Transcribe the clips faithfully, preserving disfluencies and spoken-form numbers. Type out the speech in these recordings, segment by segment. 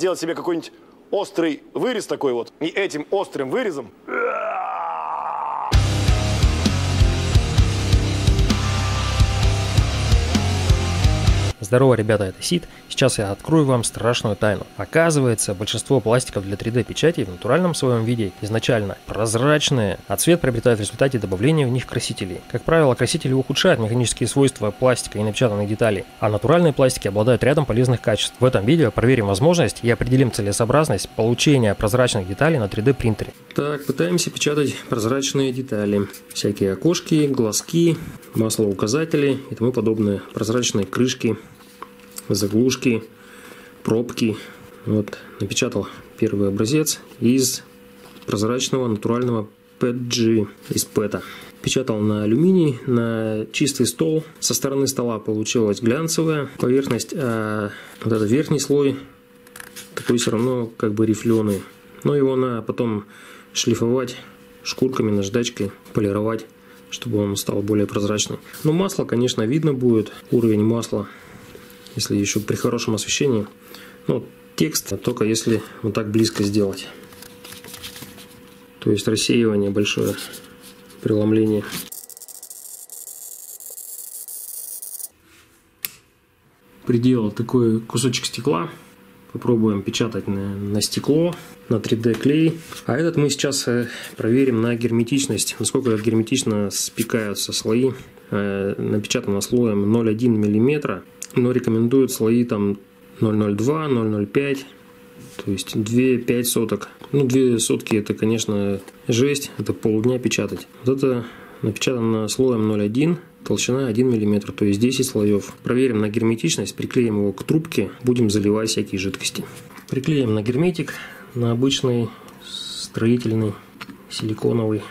делать себе какой-нибудь острый вырез такой вот. И этим острым вырезом... Здорово, ребята, это Сид. Сейчас я открою вам страшную тайну. Оказывается, большинство пластиков для три дэ печати в натуральном своем виде изначально прозрачные, а цвет приобретает в результате добавления в них красителей. Как правило, красители ухудшают механические свойства пластика и напечатанных деталей, а натуральные пластики обладают рядом полезных качеств. В этом видео проверим возможность и определим целесообразность получения прозрачных деталей на три дэ принтере. Так, пытаемся печатать прозрачные детали. Всякие окошки, глазки, маслоуказатели и тому подобное. Прозрачные крышки, заглушки, пробки. Вот, напечатал первый образец из прозрачного натурального пэ тэ джи, из пэта. Печатал на алюминий, на чистый стол. Со стороны стола получилась глянцевая поверхность, а вот этот верхний слой такой все равно как бы рифленый. Но его надо потом шлифовать шкурками, наждачкой, полировать, чтобы он стал более прозрачным. Но масло, конечно, видно будет, уровень масла, если еще при хорошем освещении. Ну, текст только если вот так близко сделать. То есть рассеивание большое, преломление. Приделал такой кусочек стекла. Попробуем печатать на, на стекло, на три дэ клей. А этот мы сейчас проверим на герметичность, насколько герметично спекаются слои. Напечатано слоем ноль целых одна десятая миллиметра, но рекомендуют слои там ноль целых ноль два, ноль целых пять. То есть две целых пять сотых. Ну, две сотки это, конечно, жесть. Это полдня печатать. Вот это напечатано слоем ноль целых одна десятая. Толщина один миллиметр, то есть десять слоев. Проверим на герметичность, приклеим его к трубке, будем заливать всякие жидкости. Приклеим на герметик, на обычный строительный силиконовый.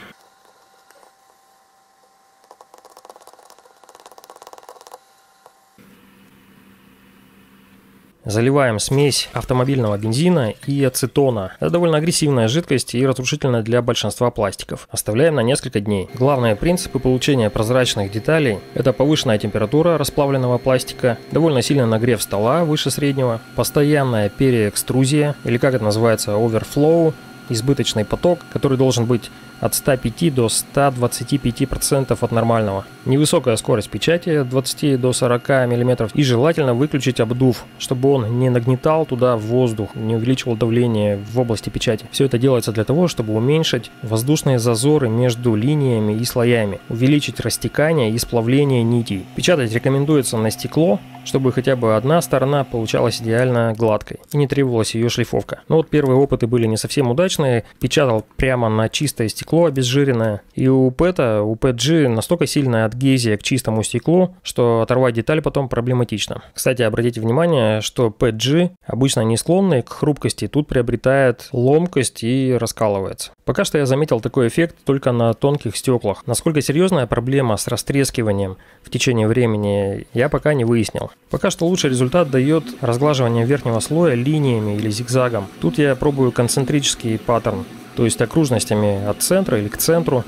Заливаем смесь автомобильного бензина и ацетона. Это довольно агрессивная жидкость и разрушительная для большинства пластиков. Оставляем на несколько дней. Главные принципы получения прозрачных деталей – это повышенная температура расплавленного пластика, довольно сильный нагрев стола выше среднего, постоянная переэкструзия, или как это называется, оверфлоу, избыточный поток, который должен быть от ста пяти до ста двадцати пяти процентов от нормального. Невысокая скорость печати от двадцати до сорока миллиметров. И желательно выключить обдув, чтобы он не нагнетал туда воздух, не увеличивал давление в области печати. Все это делается для того, чтобы уменьшить воздушные зазоры между линиями и слоями, увеличить растекание и сплавление нитей. Печатать рекомендуется на стекло, чтобы хотя бы одна сторона получалась идеально гладкой и не требовалась ее шлифовка. Но вот первые опыты были не совсем удачные. Печатал прямо на чистое стекло, обезжиренное. И у пэта, у пэ тэ джи настолько сильная адгезия к чистому стеклу, что оторвать деталь потом проблематично. Кстати, обратите внимание, что пэ тэ джи обычно не склонны к хрупкости, тут приобретает ломкость и раскалывается. Пока что я заметил такой эффект только на тонких стеклах. Насколько серьезная проблема с растрескиванием в течение времени, я пока не выяснил. Пока что лучший результат дает разглаживание верхнего слоя линиями или зигзагом. Тут я пробую концентрический паттерн, то есть окружностями от центра или к центру.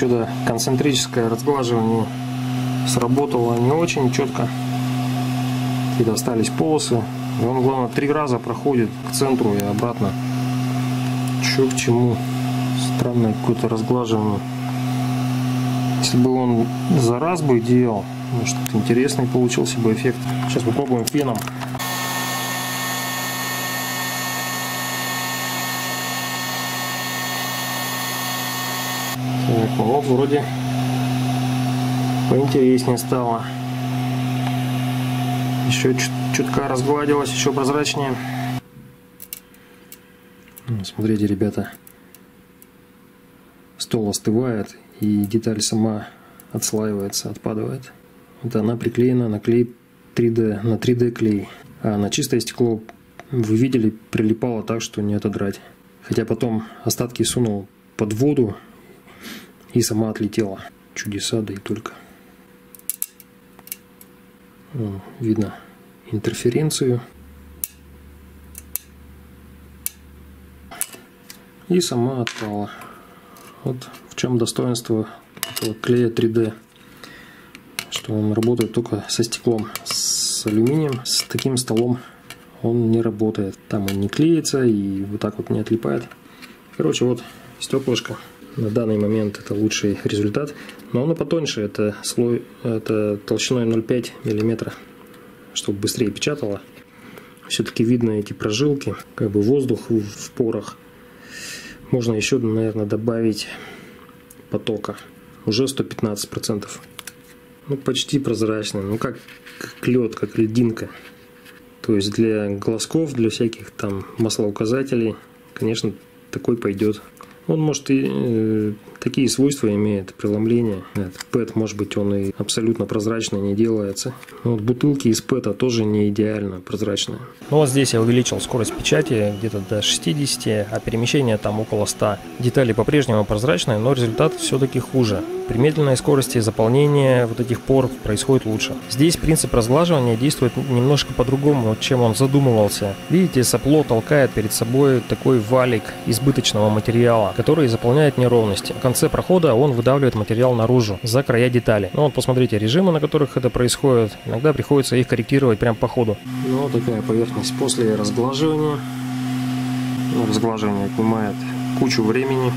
Чудо, концентрическое разглаживание сработало не очень четко. Какие-то остались полосы. И он, главное, три раза проходит к центру и обратно. Чё к чему. Странное какое-то разглаживание. Если бы он за раз бы делал, может, интересный получился бы эффект. Сейчас попробуем феном. О, вроде поинтереснее стало. Еще чутка разгладилось, еще прозрачнее. Смотрите, ребята, стол остывает и деталь сама отслаивается, отпадает. Вот она приклеена на клей три дэ, на три дэ клей. А на чистое стекло, вы видели, прилипало так, что не отодрать. Хотя потом остатки сунул под воду и сама отлетела. Чудеса, да и только. О, видно интерференцию. И сама отпала. Вот в чем достоинство этого клея три дэ. Что он работает только со стеклом, с алюминием, с таким столом. он не работает. Там он не клеится и вот так вот не отлипает. Короче, вот стеклышко. На данный момент это лучший результат. Но оно потоньше, это слой, это толщиной ноль целых пять десятых миллиметра, чтобы быстрее печатало. Все-таки видно эти прожилки, как бы воздух в порах. Можно еще, наверное, добавить потока. Уже сто пятнадцать процентов. Ну, почти прозрачный. Ну, как, как лед, как льдинка. То есть для глазков, для всяких там маслоуказателей, конечно, такой пойдет. Он, может, и э, такие свойства имеет, преломление. пэт, может быть, он и абсолютно прозрачный не делается. Но вот бутылки из пэта тоже не идеально прозрачные. Ну, вот здесь я увеличил скорость печати где-то до шестидесяти, а перемещение там около ста. Детали по-прежнему прозрачные, но результат все-таки хуже. При медленной скорости заполнения вот этих пор происходит лучше. Здесь принцип разглаживания действует немножко по-другому, чем он задумывался. Видите, сопло толкает перед собой такой валик избыточного материала, который заполняет неровности. В конце прохода он выдавливает материал наружу, за края детали. Ну вот посмотрите режимы, на которых это происходит. Иногда приходится их корректировать прямо по ходу. Ну вот такая поверхность после разглаживания. Разглаживание отнимает кучу времени.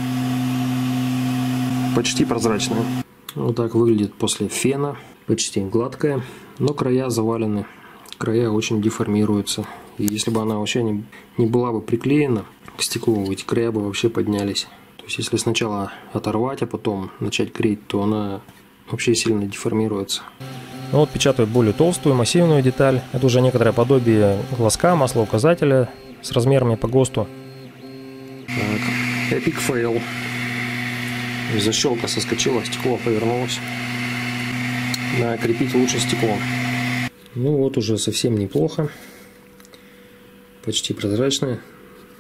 Почти прозрачная. Вот так выглядит после фена. Почти гладкая, но края завалены. Края очень деформируются. И если бы она вообще не, не была бы приклеена к стеклу, эти края бы вообще поднялись. То есть если сначала оторвать, а потом начать клеить, то она вообще сильно деформируется. Ну вот печатаю более толстую, массивную деталь. Это уже некоторое подобие глазка, маслоуказателя с размерами по ГОСТу. Так, эпик фейл. Защелка соскочила, стекло повернулось. Надо крепить лучше стекло. Ну вот уже совсем неплохо. Почти прозрачное.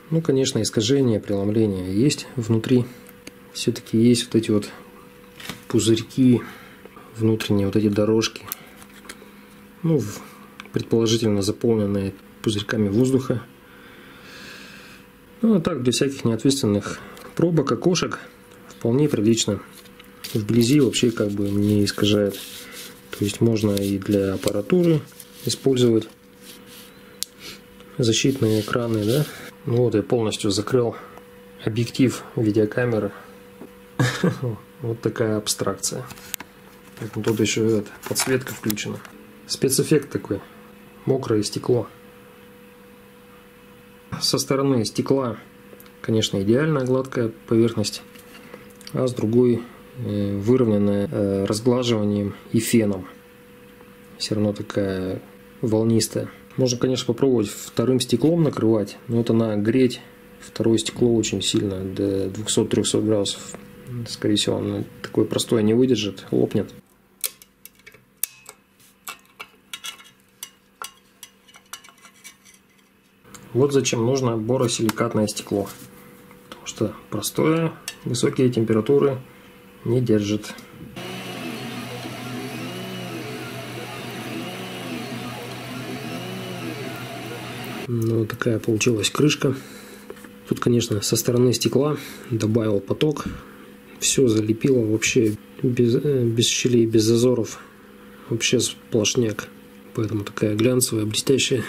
Ну, конечно, искажение, преломление есть внутри. Все-таки есть вот эти вот пузырьки, внутренние вот эти дорожки. Ну, предположительно заполненные пузырьками воздуха. Ну, а так, для всяких неответственных пробок, окошек вполне прилично. Вблизи вообще как бы не искажает. То есть можно и для аппаратуры использовать защитные экраны, да? Ну вот я полностью закрыл объектив видеокамеры. Вот такая абстракция. Тут еще подсветка включена. Спецэффект такой. Мокрое стекло. Со стороны стекла, конечно, идеально гладкая поверхность. А с другой выровненная разглаживанием и феном. Все равно такая волнистая. Можно, конечно, попробовать вторым стеклом накрывать, но вот она греть второе стекло очень сильно, до двухсот-трехсот градусов. Скорее всего, она такое простое не выдержит, лопнет. Вот зачем нужно боросиликатное стекло. Потому что простое высокие температуры не держит. Ну, вот такая получилась крышка. Тут, конечно, со стороны стекла добавил поток. Все залепило вообще без, без щелей, без зазоров. Вообще сплошняк. Поэтому такая глянцевая, блестящая.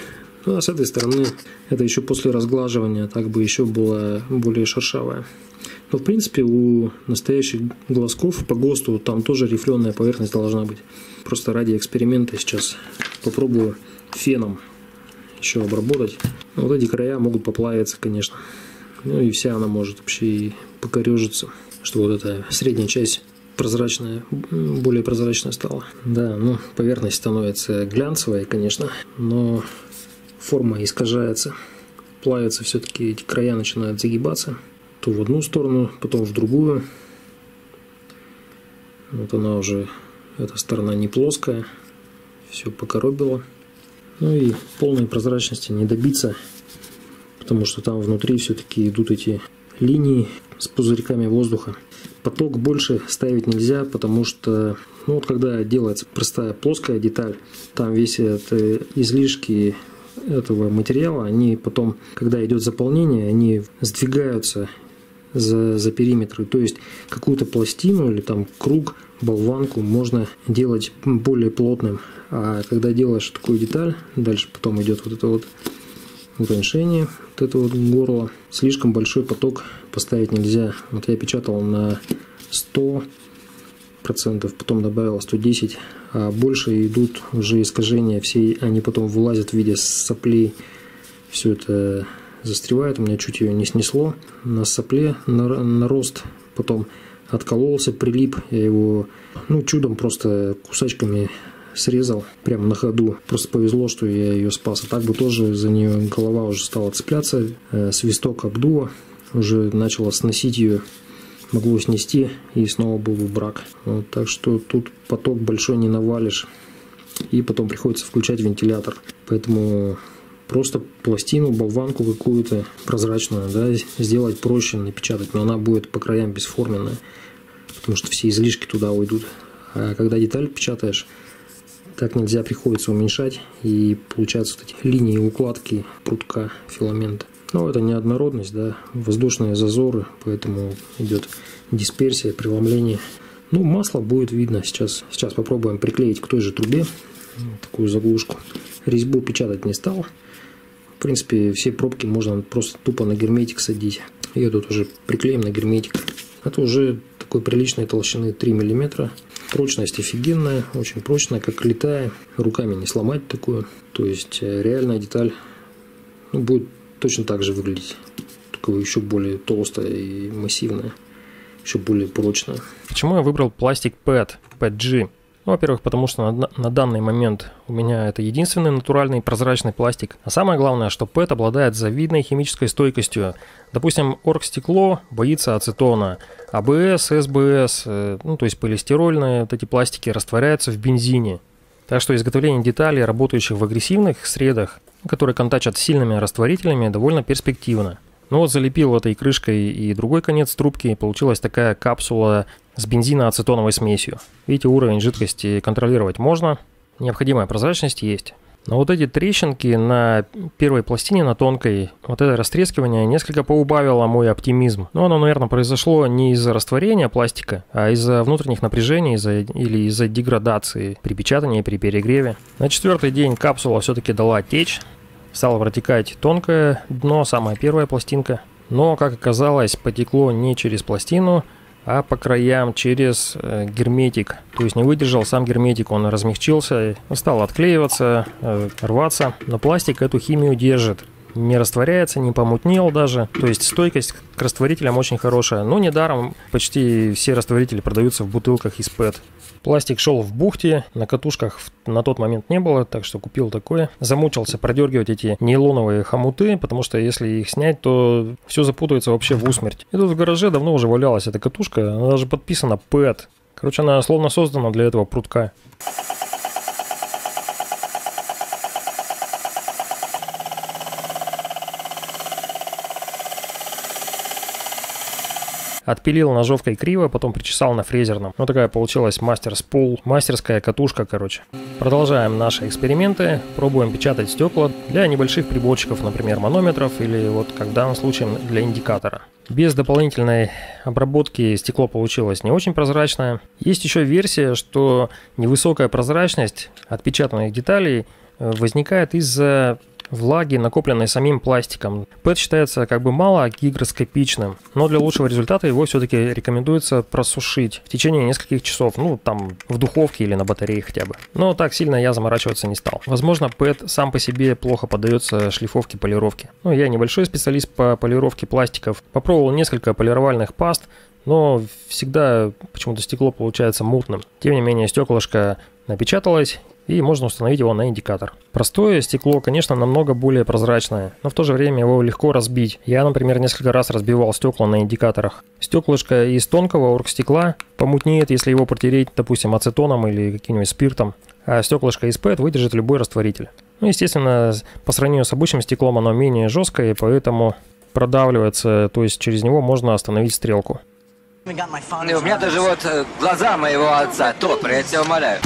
Ну, а с этой стороны это еще после разглаживания, так бы еще была более шершавая. Но, в принципе, у настоящих глазков по ГОСТу там тоже рифленая поверхность должна быть. Просто ради эксперимента сейчас попробую феном еще обработать. Вот эти края могут поплавиться, конечно. Ну и вся она может вообще и покорежиться, что вот эта средняя часть прозрачная, более прозрачная стала. Да, ну поверхность становится глянцевой, конечно, но форма искажается, плавятся все-таки, эти края начинают загибаться. То в одну сторону, потом в другую. Вот она уже, эта сторона не плоская, все покоробило. Ну и полной прозрачности не добиться, потому что там внутри все-таки идут эти линии с пузырьками воздуха. Поток больше ставить нельзя, потому что, ну вот когда делается простая плоская деталь, там весь этот излишки этого материала, они потом, когда идет заполнение, они сдвигаются за, за периметры. То есть какую-то пластину или там круг, болванку можно делать более плотным. А когда делаешь такую деталь, дальше потом идет вот эта вот уменьшение вот этого вот горла. Слишком большой поток поставить нельзя. Вот я печатал на сто процентов, потом добавил сто десять, а больше идут уже искажения все, они потом вылазят в виде соплей. Все это застревает, у меня чуть ее не снесло. На сопле нарост, потом откололся, прилип. Я его ну чудом просто кусачками срезал прямо на ходу. Просто повезло, что я ее спас. А так бы тоже за нее голова уже стала цепляться. Свисток обдуло, уже начало сносить ее. Могло снести, и снова был бы брак. Вот, так что тут поток большой не навалишь. И потом приходится включать вентилятор. Поэтому просто пластину, болванку какую-то прозрачную, да, сделать проще, напечатать. Но она будет по краям бесформенная, потому что все излишки туда уйдут. А когда деталь печатаешь, так нельзя, приходится уменьшать. И получаются вот эти линии укладки прутка филамента. Но это неоднородность, да, воздушные зазоры, поэтому идет дисперсия, преломление. Ну, масло будет видно. Сейчас, сейчас попробуем приклеить к той же трубе вот такую заглушку. Резьбу печатать не стал. В принципе, все пробки можно просто тупо на герметик садить. Ее тут уже приклеим на герметик. Это уже такой приличной толщины три миллиметра. Прочность офигенная, очень прочная, как летая. Руками не сломать такую. То есть реальная деталь, ну, будет точно так же выглядеть, только еще более толстая и массивная, еще более прочная. Почему я выбрал пластик пэт, пэ тэ джи? Ну, во-первых, потому что на, на данный момент у меня это единственный натуральный прозрачный пластик. А самое главное, что пэт обладает завидной химической стойкостью. Допустим, оргстекло боится ацетона, а бэ эс, эс бэ эс, ну, то есть полистирольные вот эти пластики растворяются в бензине. Так что изготовление деталей, работающих в агрессивных средах, которые контачат с сильными растворителями, довольно перспективно. Но вот залепил этой крышкой и другой конец трубки, и получилась такая капсула с бензиноацетоновой смесью. Видите, уровень жидкости контролировать можно, необходимая прозрачность есть. Но вот эти трещинки на первой пластине, на тонкой, вот это растрескивание несколько поубавило мой оптимизм. Но оно, наверное, произошло не из-за растворения пластика, а из-за внутренних напряжений из-за, или из-за деградации при печатании, при перегреве. На четвертый день капсула все-таки дала течь, стало протекать тонкое дно, самая первая пластинка. Но, как оказалось, потекло не через пластину, а по краям через герметик. То есть не выдержал сам герметик, он размягчился, стал отклеиваться, рваться. Но пластик эту химию держит. Не растворяется, не помутнел даже. То есть стойкость к растворителям очень хорошая. Но недаром почти все растворители продаются в бутылках из пэт. Пластик шел в бухте, на катушках на тот момент не было, так что купил такое. Замучился продергивать эти нейлоновые хомуты, потому что если их снять, то все запутается вообще в усмерть. И тут в гараже давно уже валялась эта катушка, она даже подписана пэт. Короче, она словно создана для этого прутка. Отпилил ножовкой криво, потом причесал на фрезерном. Вот такая получилась мастерспул, мастерская катушка, короче. Продолжаем наши эксперименты, пробуем печатать стекла для небольших приборчиков, например, манометров или вот, как в данном случае, для индикатора. Без дополнительной обработки стекло получилось не очень прозрачное. Есть еще версия, что невысокая прозрачность отпечатанных деталей возникает из-за влаги, накопленной самим пластиком. пэт считается как бы мало гигроскопичным, но для лучшего результата его все-таки рекомендуется просушить в течение нескольких часов, ну там в духовке или на батарее хотя бы. Но так сильно я заморачиваться не стал. Возможно, пэт сам по себе плохо поддается шлифовке, полировке. Ну, я небольшой специалист по полировке пластиков, попробовал несколько полировальных паст, но всегда почему-то стекло получается мутным. Тем не менее, стеклышко напечаталось, и можно установить его на индикатор. Простое стекло, конечно, намного более прозрачное, но в то же время его легко разбить. Я, например, несколько раз разбивал стекла на индикаторах. Стеклышко из тонкого оргстекла помутнеет, если его протереть, допустим, ацетоном или каким-нибудь спиртом, а стеклышко из пэт выдержит любой растворитель. Ну, естественно, по сравнению с обычным стеклом оно менее жесткое, поэтому продавливается, то есть через него можно остановить стрелку. У меня даже вот глаза моего отца, топор, я тебя умоляю.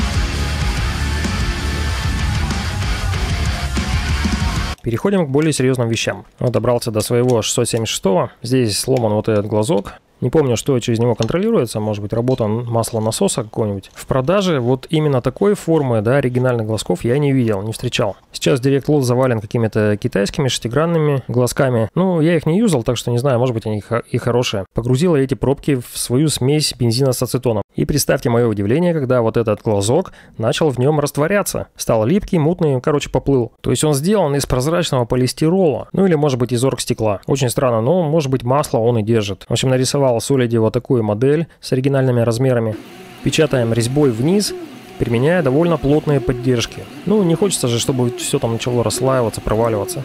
Переходим к более серьезным вещам. Вот добрался до своего шестьсот семьдесят шестого. Здесь сломан вот этот глазок. Не помню, что через него контролируется, может быть, работа маслонасоса какой-нибудь. В продаже вот именно такой формы, да, оригинальных глазков я не видел, не встречал. Сейчас Direct Loss завален какими-то китайскими шестигранными глазками. Ну, я их не юзал, так что не знаю, может быть, они и хорошие. Погрузил я эти пробки в свою смесь бензина с ацетоном. И представьте мое удивление, когда вот этот глазок начал в нем растворяться. Стал липкий, мутный, короче, поплыл. То есть он сделан из прозрачного полистирола, ну или, может быть, из оргстекла. Очень странно, но, может быть, масло он и держит. В общем, нарисовал Солидил вот такую модель с оригинальными размерами. Печатаем резьбой вниз, применяя довольно плотные поддержки. Ну, не хочется же, чтобы все там начало расслаиваться, проваливаться.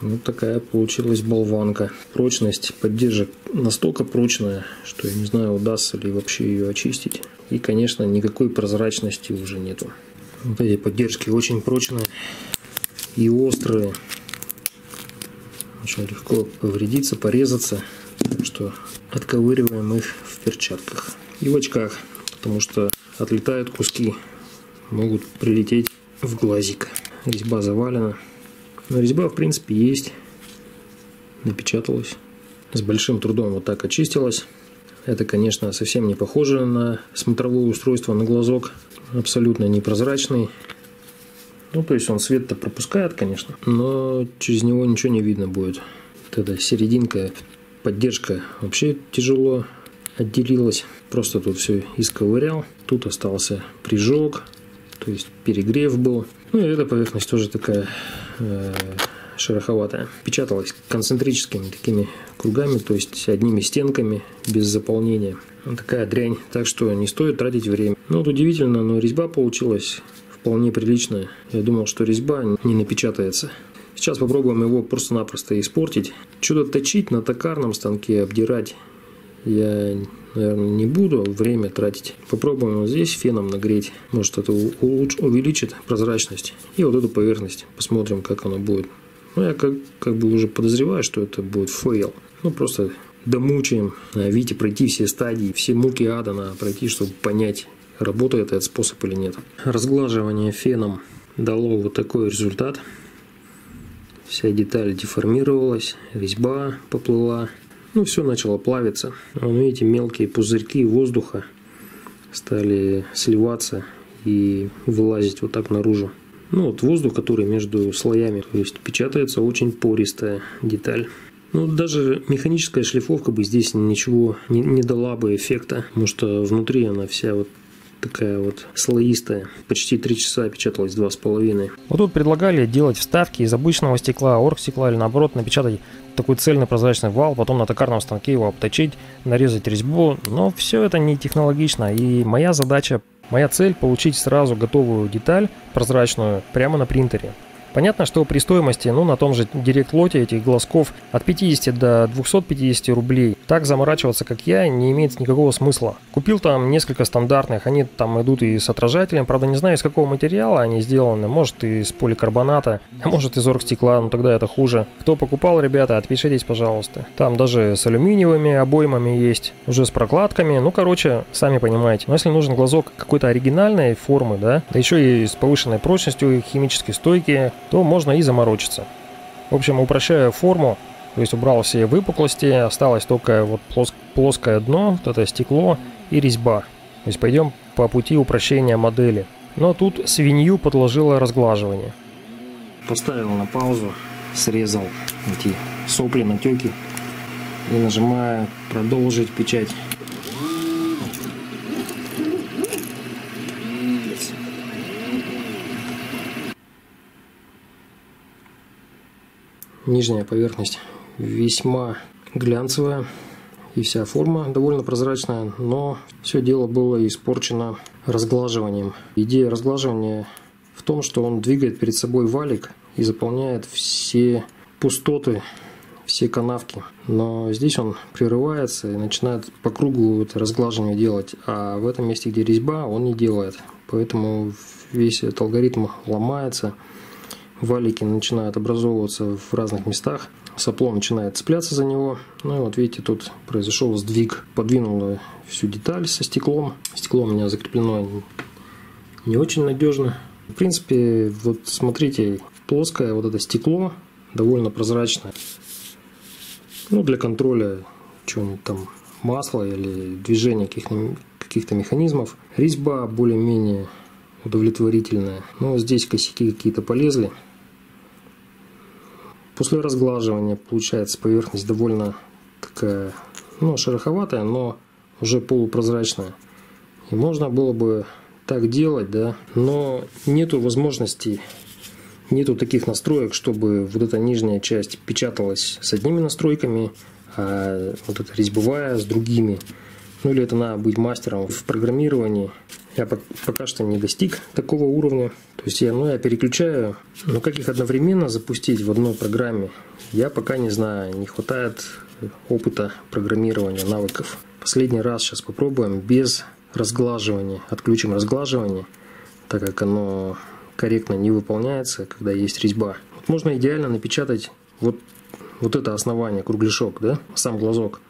Вот такая получилась болванка. Прочность поддержек настолько прочная, что я не знаю, удастся ли вообще ее очистить. И, конечно, никакой прозрачности уже нету. Вот эти поддержки очень прочные и острые. Очень легко повредиться, порезаться. Так что отковыриваем их в перчатках и в очках, потому что отлетают куски, могут прилететь в глазик. Резьба завалена. Но резьба, в принципе, есть. Напечаталась. С большим трудом вот так очистилась. Это, конечно, совсем не похоже на смотровое устройство, на глазок. Абсолютно непрозрачный. Ну, то есть он свет-то пропускает, конечно, но через него ничего не видно будет. Вот эта серединка, поддержка вообще тяжело отделилась. Просто тут все исковырял. Тут остался прижог, то есть перегрев был. Ну, и эта поверхность тоже такая э, шероховатая. Печаталась концентрическими такими кругами, то есть одними стенками, без заполнения. Вот такая дрянь, так что не стоит тратить время. Ну вот удивительно, но резьба получилась вполне приличная. Я думал, что резьба не напечатается. Сейчас попробуем его просто-напросто испортить. Что-то точить на токарном станке, обдирать я, наверное, не буду время тратить. Попробуем вот здесь феном нагреть. Может, это увеличит прозрачность. И вот эту поверхность. Посмотрим, как она будет. Ну, я как, как бы уже подозреваю, что это будет фейл. Ну, просто домучаем. Видите, пройти все стадии, все муки ада надо пройти, чтобы понять, работает этот способ или нет. Разглаживание феном дало вот такой результат. Вся деталь деформировалась, резьба поплыла. Ну, все начало плавиться. Вон, видите, мелкие пузырьки воздуха стали сливаться и вылазить вот так наружу. Ну, вот воздух, который между слоями, то есть печатается очень пористая деталь. Ну, даже механическая шлифовка бы здесь ничего не, не дала бы эффекта, потому что внутри она вся вот такая вот слоистая. Почти три часа печаталась, два с половиной. Вот тут предлагали делать вставки из обычного стекла, оргстекла или наоборот напечатать такой цельный прозрачный вал, потом на токарном станке его обточить, нарезать резьбу, но все это не технологично, и моя задача, моя цель — получить сразу готовую деталь прозрачную прямо на принтере. Понятно, что при стоимости, ну, на том же директ-лоте этих глазков от пятидесяти до двухсот пятидесяти рублей, так заморачиваться, как я, не имеет никакого смысла. Купил там несколько стандартных, они там идут и с отражателем, правда не знаю, из какого материала они сделаны, может из поликарбоната, а может из оргстекла, но тогда это хуже. Кто покупал, ребята, отпишитесь, пожалуйста. Там даже с алюминиевыми обоймами есть, уже с прокладками, ну, короче, сами понимаете. Но если нужен глазок какой-то оригинальной формы, да, да еще и с повышенной прочностью, химически стойкие, то можно и заморочиться. В общем, упрощаю форму, то есть убрал все выпуклости, осталось только вот плоск, плоское дно, вот это стекло и резьба. То есть пойдем по пути упрощения модели. Но тут свинью подложило разглаживание. Поставил на паузу, срезал эти сопли, натеки и нажимаю «Продолжить печать». Нижняя поверхность весьма глянцевая и вся форма довольно прозрачная, но все дело было испорчено разглаживанием. Идея разглаживания в том, что он двигает перед собой валик и заполняет все пустоты, все канавки. Но здесь он прерывается и начинает по кругу это разглаживание делать, а в этом месте, где резьба, он не делает. Поэтому весь этот алгоритм ломается. Валики начинают образовываться в разных местах, сопло начинает цепляться за него. Ну и вот видите, тут произошел сдвиг. Подвинула всю деталь со стеклом. Стекло у меня закреплено не очень надежно. В принципе, вот смотрите, плоское вот это стекло, довольно прозрачное. Ну, для контроля чего-нибудь там, масла или движения каких-нибудь каких-то механизмов. Резьба более-менее удовлетворительная, но здесь косяки какие-то полезли. После разглаживания получается поверхность довольно такая, ну, шероховатая, но уже полупрозрачная. И можно было бы так делать, да, но нету возможности, нету таких настроек, чтобы вот эта нижняя часть печаталась с одними настройками, а вот эта резьбовая с другими. Ну или это надо быть мастером в программировании. Я пока что не достиг такого уровня. То есть я, ну, я переключаю, но как их одновременно запустить в одной программе, я пока не знаю. Не хватает опыта программирования, навыков. Последний раз сейчас попробуем без разглаживания. Отключим разглаживание, так как оно корректно не выполняется, когда есть резьба. Вот можно идеально напечатать вот, вот это основание, кругляшок, да? Сам глазок.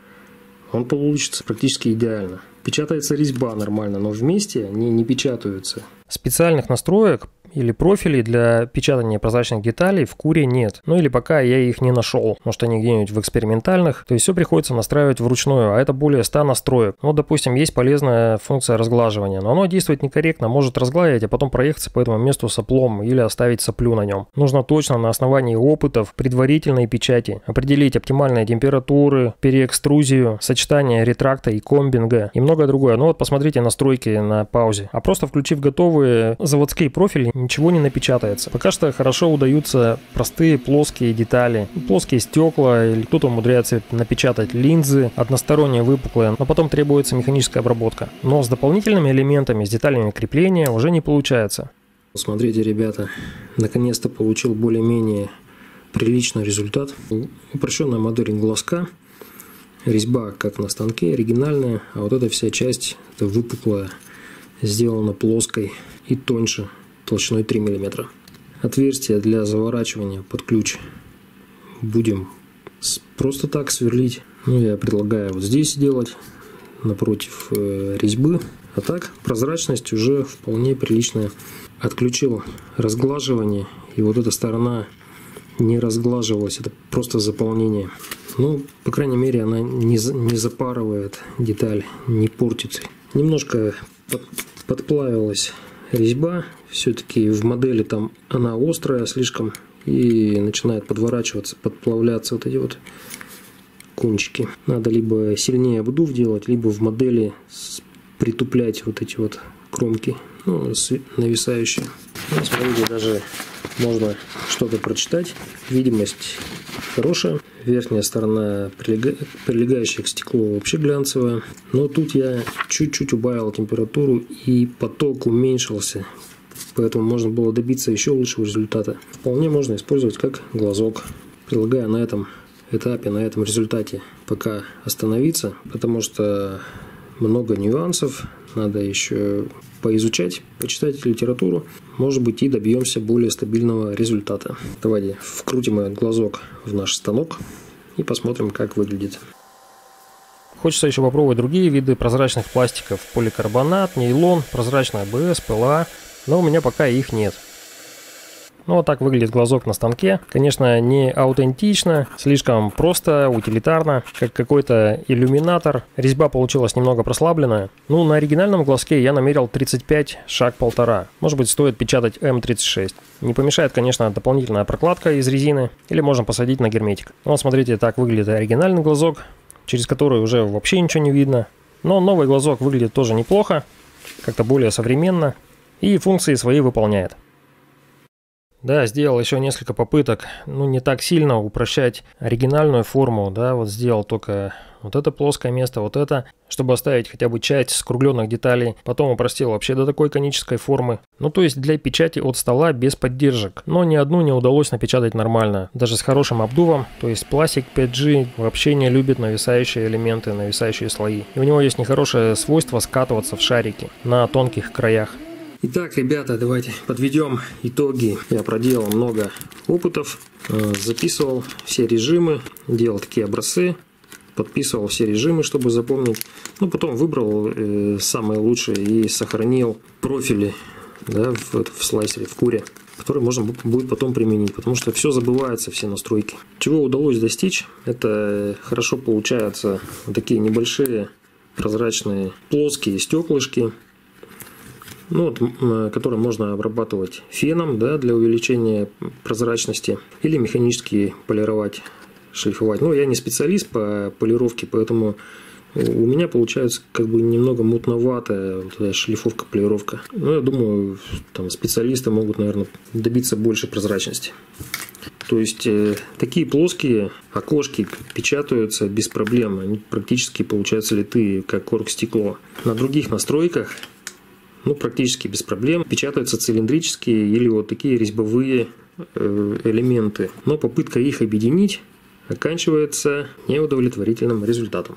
Он получится практически идеально. Печатается резьба нормально, но вместе они не печатаются. Специальных настроек или профилей для печатания прозрачных деталей в Cura нет. Ну или пока я их не нашел. Может, они где-нибудь в экспериментальных. То есть все приходится настраивать вручную, а это более ста настроек. Ну, допустим, есть полезная функция разглаживания, но оно действует некорректно, может разгладить, а потом проехаться по этому месту соплом или оставить соплю на нем. Нужно точно на основании опытов предварительной печати определить оптимальные температуры, переэкструзию, сочетание ретракта и комбинга и многое другое. Ну вот посмотрите настройки на паузе. А просто включив готовые заводские профили, ничего не напечатается. Пока что хорошо удаются простые плоские детали, плоские стекла, или кто-то умудряется напечатать линзы, односторонние выпуклые, но потом требуется механическая обработка. Но с дополнительными элементами, с деталями крепления уже не получается. Смотрите, ребята, наконец-то получил более-менее приличный результат. Упрощенная модель глазка, резьба как на станке, оригинальная, а вот эта вся часть, это выпуклая, сделана плоской и тоньше, толщиной три миллиметра. Отверстие для заворачивания под ключ будем просто так сверлить. Ну, я предлагаю вот здесь сделать, напротив резьбы. А так прозрачность уже вполне приличная. Отключил разглаживание, и вот эта сторона не разглаживалась. Это просто заполнение. Ну, по крайней мере, она не, не запарывает деталь, не портит. Немножко под, подплавилась резьба, все-таки в модели там она острая слишком и начинает подворачиваться, подплавляться вот эти вот кончики. Надо либо сильнее обдув делать, либо в модели притуплять вот эти вот кромки, ну, нависающие. Ну, смотрите, даже можно что-то прочитать. Видимость хорошая. Верхняя сторона, прилега... прилегающая к стеклу, вообще глянцевая. Но тут я чуть-чуть убавил температуру, и поток уменьшился. Поэтому можно было добиться еще лучшего результата. Вполне можно использовать как глазок. Предлагаю на этом этапе, на этом результате пока остановиться, потому что много нюансов. Надо еще поизучать, почитать литературу. Может быть, и добьемся более стабильного результата. Давайте вкрутим этот глазок в наш станок и посмотрим, как выглядит. Хочется еще попробовать другие виды прозрачных пластиков. Поликарбонат, нейлон, прозрачный А Б С, П Л А. Но у меня пока их нет. Ну, вот так выглядит глазок на станке. Конечно, не аутентично, слишком просто, утилитарно, как какой-то иллюминатор. Резьба получилась немного прослабленная. Ну, на оригинальном глазке я намерил тридцать пять шаг полтора. Может быть, стоит печатать М тридцать шесть. Не помешает, конечно, дополнительная прокладка из резины. Или можно посадить на герметик. Вот, смотрите, так выглядит оригинальный глазок, через который уже вообще ничего не видно. Но новый глазок выглядит тоже неплохо, как-то более современно. И функции свои выполняет. Да, сделал еще несколько попыток, ну, не так сильно упрощать оригинальную форму, да, вот сделал только вот это плоское место, вот это, чтобы оставить хотя бы часть скругленных деталей, потом упростил вообще до такой конической формы, ну, то есть для печати от стола без поддержек, но ни одну не удалось напечатать нормально, даже с хорошим обдувом, то есть пластик П Е Т Джи вообще не любит нависающие элементы, нависающие слои, и у него есть нехорошее свойство скатываться в шарики на тонких краях. Итак, ребята, давайте подведем итоги. Я проделал много опытов, записывал все режимы, делал такие образцы, подписывал все режимы, чтобы запомнить. Ну, потом выбрал самые лучшие и сохранил профили да, в, в слайсере, в куре, который можно будет потом применить, потому что все забывается, все настройки. Чего удалось достичь, это хорошо получаются вот такие небольшие прозрачные плоские стеклышки, ну, вот, которые можно обрабатывать феном, да, для увеличения прозрачности, или механически полировать, шлифовать. Но я не специалист по полировке, поэтому у меня получается как бы немного мутноватая вот шлифовка, полировка. Но я думаю, там специалисты могут, наверное, добиться больше прозрачности. То есть э, такие плоские окошки печатаются без проблем. Они практически получаются литые, как коркстекло. На других настройках, ну, практически без проблем печатаются цилиндрические или вот такие резьбовые э, элементы. Но попытка их объединить оканчивается неудовлетворительным результатом.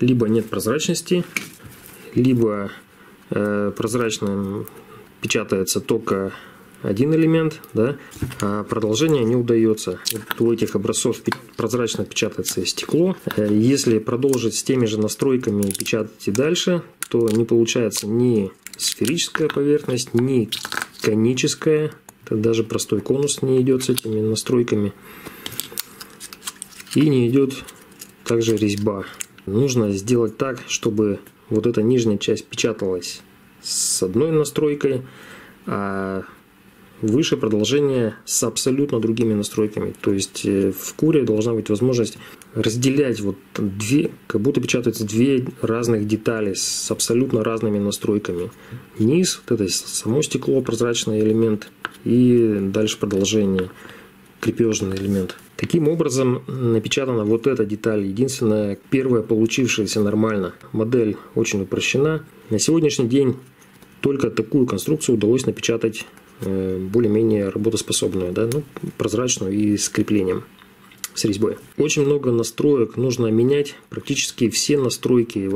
Либо нет прозрачности, либо э, прозрачным печатается только один элемент, да, а продолжение не удается. Вот у этих образцов прозрачно печатается стекло. Если продолжить с теми же настройками печатать и дальше, то не получается ни сферическая поверхность, ни коническая. Это даже простой конус не идет с этими настройками. И не идет также резьба. Нужно сделать так, чтобы вот эта нижняя часть печаталась с одной настройкой, а выше продолжение с абсолютно другими настройками. То есть в Cura должна быть возможность разделять вот две, как будто печатаются две разных детали с абсолютно разными настройками. Низ, вот это само стекло, прозрачный элемент, и дальше продолжение, крепежный элемент. Таким образом напечатана вот эта деталь, единственная, первая получившаяся нормально. Модель очень упрощена. На сегодняшний день только такую конструкцию удалось напечатать более-менее работоспособную, да, ну, прозрачную и с креплением, с резьбой. Очень много настроек нужно менять, практически все настройки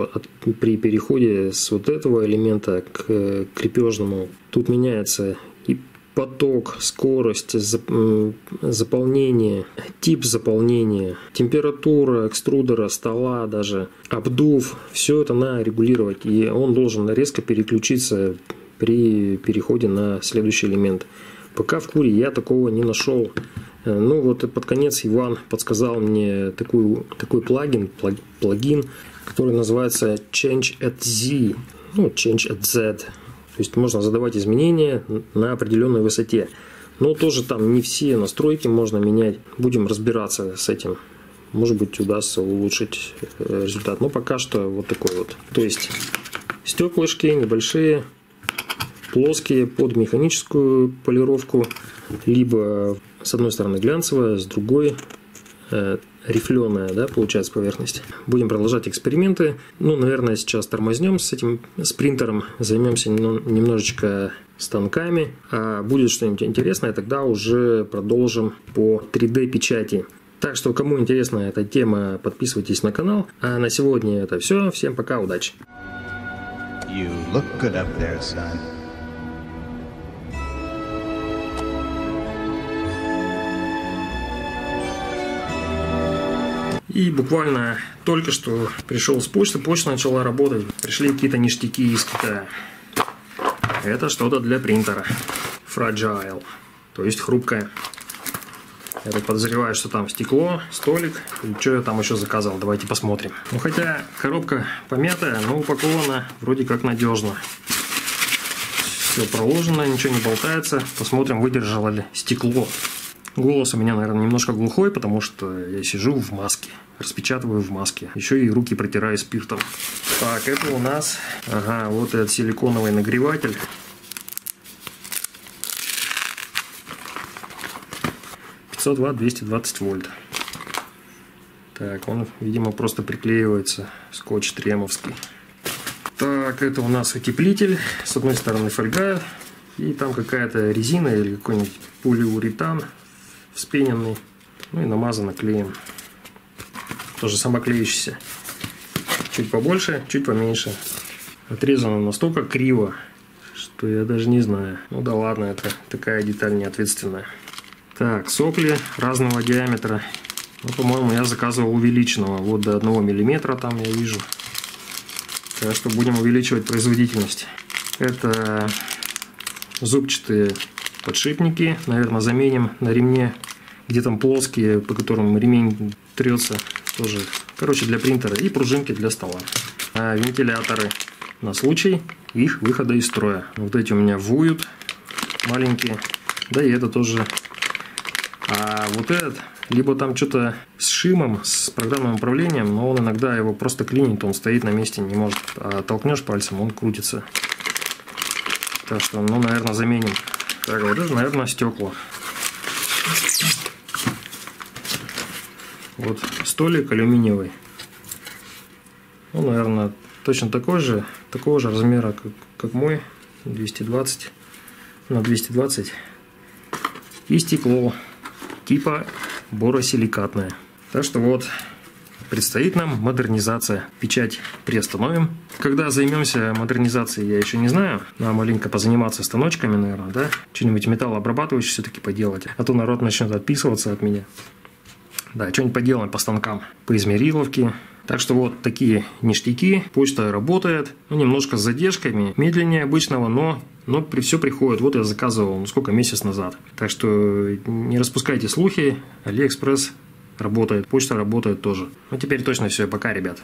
при переходе с вот этого элемента к крепежному. Тут меняется и поток, скорость, заполнение, тип заполнения, температура экструдера, стола даже, обдув. Все это надо регулировать, и он должен резко переключиться при переходе на следующий элемент. Пока в Cura я такого не нашел. Ну вот под конец Иван подсказал мне такой, такой плагин, плагин, который называется Change at Z. Ну, Change at Z. То есть можно задавать изменения на определенной высоте. Но тоже там не все настройки можно менять. Будем разбираться с этим. Может быть, удастся улучшить результат. Но пока что вот такой вот. То есть стеклышки небольшие, плоские, под механическую полировку, либо с одной стороны глянцевая, с другой э, рифленая, да, получается поверхность. Будем продолжать эксперименты. Ну, наверное, сейчас тормознем с этим, с принтером, займемся немножечко станками. А будет что-нибудь интересное, тогда уже продолжим по три дэ печати. Так что, кому интересна эта тема, подписывайтесь на канал. А на сегодня это все. Всем пока, удачи! You look good up there, son. И буквально только что пришел с почты, почта начала работать. Пришли какие-то ништяки из Китая. Это что-то для принтера. Fragile, то есть хрупкое. Я так подозреваю, что там стекло, столик. И что я там еще заказал, давайте посмотрим. Ну, хотя коробка помятая, но упакована вроде как надежно. Все проложено, ничего не болтается. Посмотрим, выдержало ли стекло. Голос у меня, наверное, немножко глухой, потому что я сижу в маске, распечатываю в маске. Еще и руки протираю спиртом. Так, это у нас, ага, вот этот силиконовый нагреватель. пятьсот ватт, двести двадцать вольт. Так, он, видимо, просто приклеивается, скотч тремовский. Так, это у нас утеплитель. С одной стороны фольга, и там какая-то резина или какой-нибудь полиуретан вспененный, ну и намазано клеем, тоже самоклеющийся. Чуть побольше, чуть поменьше. Отрезано настолько криво, что я даже не знаю. Ну да ладно, это такая деталь неответственная. Так, сопли разного диаметра. Ну, по-моему, я заказывал увеличенного, вот до одного миллиметра там я вижу. Так что будем увеличивать производительность. Это зубчатые подшипники. Наверное, заменим на ремне, где там плоские, по которым ремень трется тоже. Короче, для принтера. И пружинки для стола. А вентиляторы на случай их выхода из строя. Вот эти у меня вуют маленькие. Да и это тоже. А вот этот, либо там что-то с шимом, с программным управлением, но он иногда его просто клинит, он стоит на месте, не может. А толкнешь пальцем, он крутится. Так что, ну, наверное, заменим. Так, вот это, наверное, стекла. Вот столик алюминиевый. Ну, наверное, точно такой же, такого же размера, как, как мой. двести двадцать на двести двадцать. И стекло типа боросиликатное. Так что вот, предстоит нам модернизация. Печать приостановим. Когда займемся модернизацией, я еще не знаю. Надо маленько позаниматься станочками, наверное, да? Что-нибудь металлообрабатывающее все-таки поделать. А то народ начнет отписываться от меня. Да, что-нибудь поделаем по станкам, по измериловке. Так что вот такие ништяки. Почта работает. Ну, немножко с задержками. Медленнее обычного, но... Но при, все приходит. Вот я заказывал, ну, сколько, месяц назад. Так что не распускайте слухи. AliExpress работает, почта работает тоже. Ну, теперь точно все. Пока, ребят.